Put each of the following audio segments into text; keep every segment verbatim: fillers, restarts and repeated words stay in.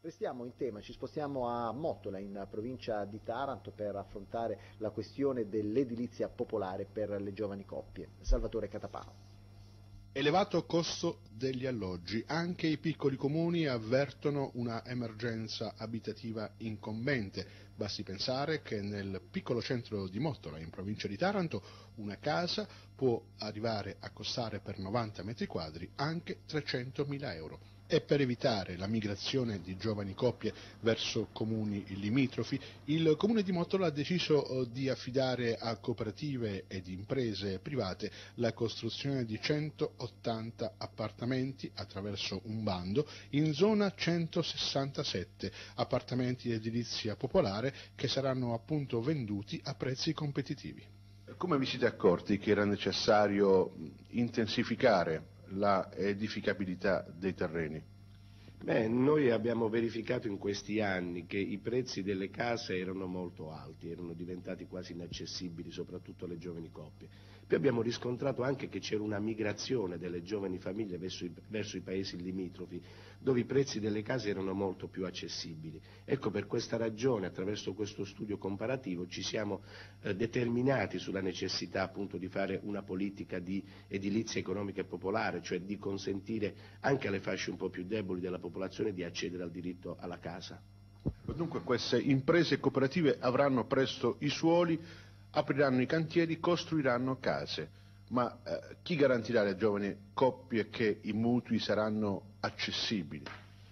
Restiamo in tema, ci spostiamo a Mottola, in provincia di Taranto, per affrontare la questione dell'edilizia popolare per le giovani coppie. Salvatore Catapano. Elevato costo degli alloggi, anche i piccoli comuni avvertono una emergenza abitativa incombente. Basti pensare che nel piccolo centro di Mottola, in provincia di Taranto, una casa può arrivare a costare per novanta metri quadri anche trecentomila euro. E per evitare la migrazione di giovani coppie verso comuni limitrofi, il comune di Mottola ha deciso di affidare a cooperative ed imprese private la costruzione di centottanta appartamenti attraverso un bando in zona centosessantasette, appartamenti di edilizia popolare che saranno appunto venduti a prezzi competitivi. Come vi siete accorti che era necessario intensificare la edificabilità dei terreni? Beh, noi abbiamo verificato in questi anni che i prezzi delle case erano molto alti, erano diventati quasi inaccessibili, soprattutto alle giovani coppie. Poi abbiamo riscontrato anche che c'era una migrazione delle giovani famiglie verso i, verso i paesi limitrofi, dove i prezzi delle case erano molto più accessibili. Ecco, per questa ragione, attraverso questo studio comparativo, ci siamo eh, determinati sulla necessità appunto di fare una politica di edilizia economica e popolare, cioè di consentire anche alle fasce un po' più deboli della popolazione popolazione di accedere al diritto alla casa. Dunque queste imprese e cooperative avranno presto i suoli, apriranno i cantieri, costruiranno case, ma eh, chi garantirà alle giovani coppie che i mutui saranno accessibili?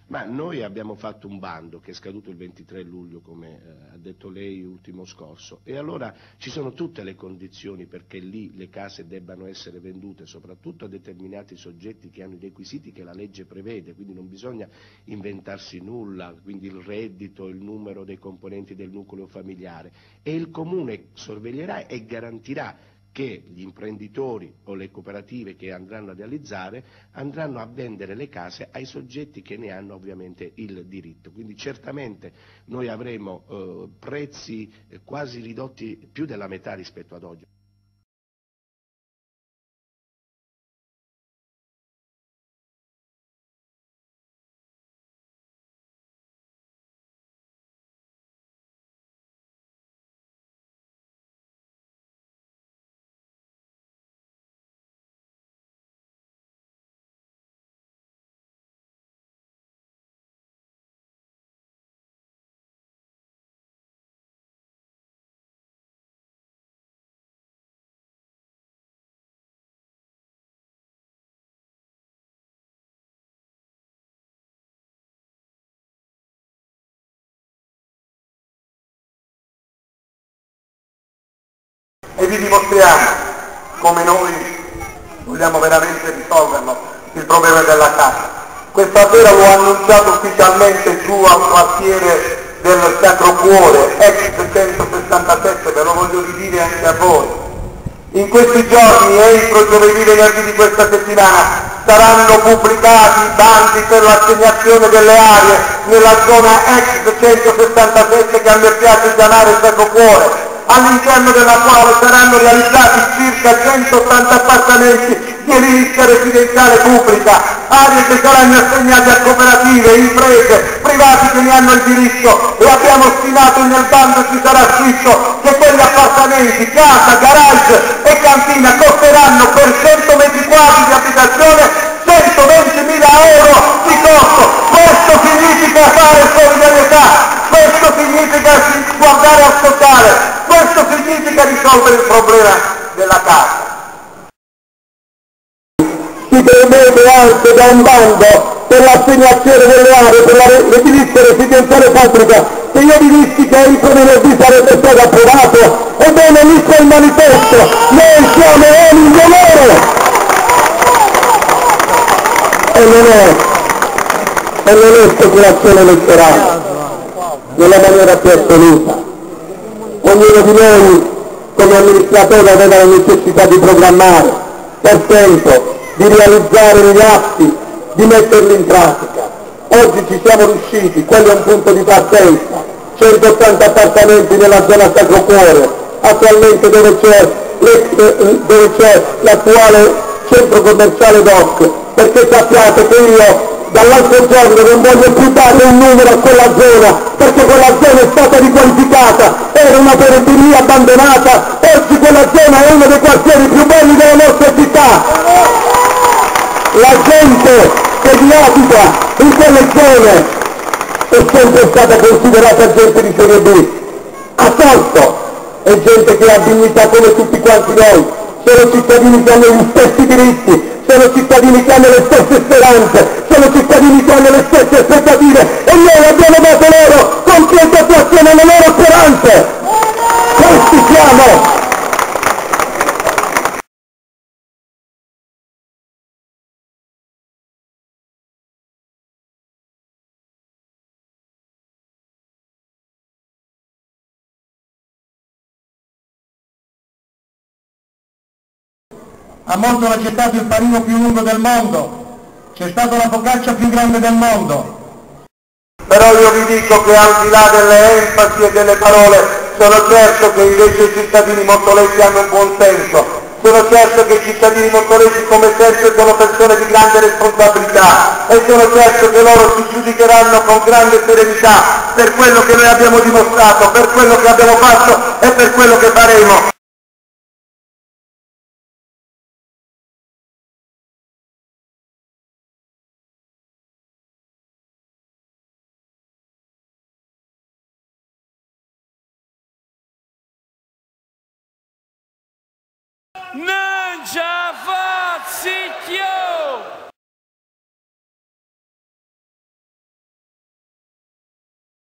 Ma noi abbiamo fatto un bando che è scaduto il ventitré luglio, come eh, ha detto lei, ultimo scorso, e allora ci sono tutte le condizioni perché lì le case debbano essere vendute, soprattutto a determinati soggetti che hanno i requisiti che la legge prevede, quindi non bisogna inventarsi nulla, quindi il reddito, il numero dei componenti del nucleo familiare, e il comune sorveglierà e garantirà che gli imprenditori o le cooperative che andranno a realizzare andranno a vendere le case ai soggetti che ne hanno ovviamente il diritto. Quindi certamente noi avremo eh, prezzi quasi ridotti più della metà rispetto ad oggi. E vi dimostriamo come noi vogliamo veramente risolverlo il problema della casa. Questa sera l'ho annunciato ufficialmente giù al quartiere del Sacro Cuore, ex centosessantasette, ve lo voglio ridire anche a voi. In questi giorni, entro giovedì e venerdì di questa settimana, saranno pubblicati i bandi per l'assegnazione delle aree nella zona ex centosessantasette che a me piace chiamare Sacro Cuore, all'interno della quale saranno realizzati circa centottanta appartamenti di edilizia residenziale pubblica, aree che saranno assegnate a cooperative, imprese, privati che ne hanno il diritto, e abbiamo stimato nel bando ci sarà scritto che quegli appartamenti, casa, garage e cantina costeranno per cento metri quadri di abitazione centoventimila euro di costo. Questo significa fare solidarietà, questo significa guardare al sociale. Questo significa risolvere il problema della casa. Si prevede anche da un bando per l'assegnazione delle aree per l'edilizia residenziale pubblica, che io vi dissi che il venerdì sarebbe stato approvato. Ebbene, lì c'è il manifesto, noi siamo uomini d'onore! E non è, e non è speculazione elettorale, nella maniera più assoluta. Ognuno di noi, come amministratore, aveva la necessità di programmare per tempo, di realizzare gli atti, di metterli in pratica. Oggi ci siamo riusciti, quello è un punto di partenza, centottanta appartamenti nella zona Sacro Cuore, attualmente dove c'è l'attuale centro commerciale D O C, perché sappiate che io dall'altro giorno non voglio più dare un numero a quella zona, perché quella zona è stata riqualificata, era una periferia abbandonata, oggi quella zona è uno dei quartieri più belli della nostra città. La gente che viaggia in quelle zone è sempre stata considerata gente di serie B, a torto, è gente che ha dignità come tutti quanti noi, sono cittadini che hanno gli stessi diritti, sono cittadini che hanno le stesse speranze, sono cittadini che hanno le stesse aspettative e noi abbiamo dato loro completa attuazione alle loro speranze. Questi siamo! A Mottola c'è stato il panino più lungo del mondo, c'è stata la focaccia più grande del mondo. Però io vi dico che al di là delle enfasi e delle parole, sono certo che invece i cittadini mottolesi hanno un buon senso. Sono certo che i cittadini mottolesi come Sergio sono persone di grande responsabilità e sono certo che loro si giudicheranno con grande serenità per quello che noi abbiamo dimostrato, per quello che abbiamo fatto e per quello che faremo. No!